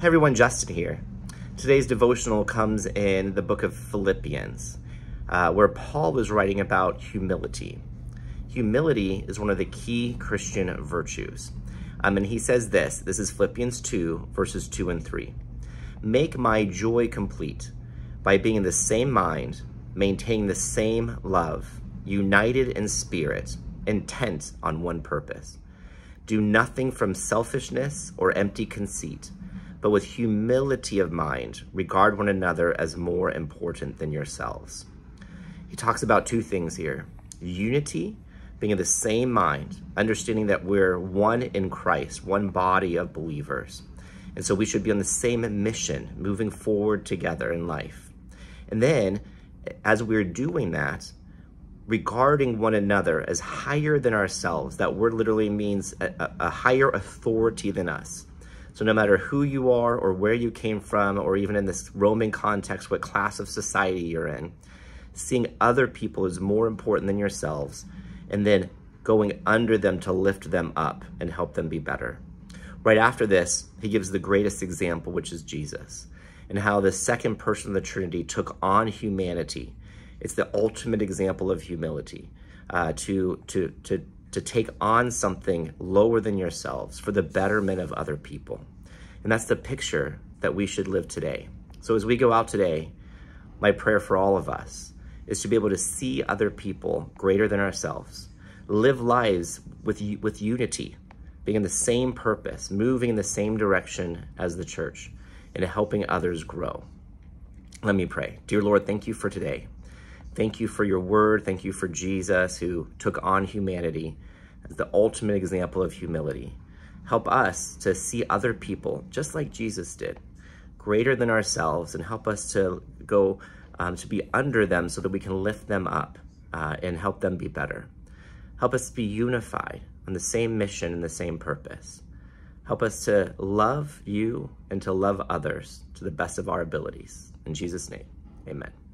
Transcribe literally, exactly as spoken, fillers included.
Hi everyone, Justin here. Today's devotional comes in the book of Philippians, uh, where Paul was writing about humility. Humility is one of the key Christian virtues. Um, and he says this, this is Philippians two, verses two and three. Make my joy complete by being in the same mind, maintaining the same love, united in spirit, intent on one purpose. Do nothing from selfishness or empty conceit, but with humility of mind, regard one another as more important than yourselves. He talks about two things here. Unity, being of the same mind, understanding that we're one in Christ, one body of believers. And so we should be on the same mission, moving forward together in life. And then, as we're doing that, regarding one another as higher than ourselves. That word literally means a, a higher authority than us. So no matter who you are or where you came from, or even in this Roman context, what class of society you're in, seeing other people is more important than yourselves, and then going under them to lift them up and help them be better. Right after this, he gives the greatest example, which is Jesus, and how the second person of the Trinity took on humanity. It's the ultimate example of humility, uh, to, to, to, to take on something lower than yourselves for the betterment of other people. And that's the picture that we should live today. So as we go out today, my prayer for all of us is to be able to see other people greater than ourselves, live lives with, with unity, being in the same purpose, moving in the same direction as the church, and helping others grow. Let me pray. Dear Lord, thank you for today. Thank you for your word. Thank you for Jesus, who took on humanity as the ultimate example of humility. Help us to see other people just like Jesus did, greater than ourselves, and help us to go um, to be under them so that we can lift them up uh, and help them be better. Help us be unified on the same mission and the same purpose. Help us to love you and to love others to the best of our abilities. In Jesus' name, amen.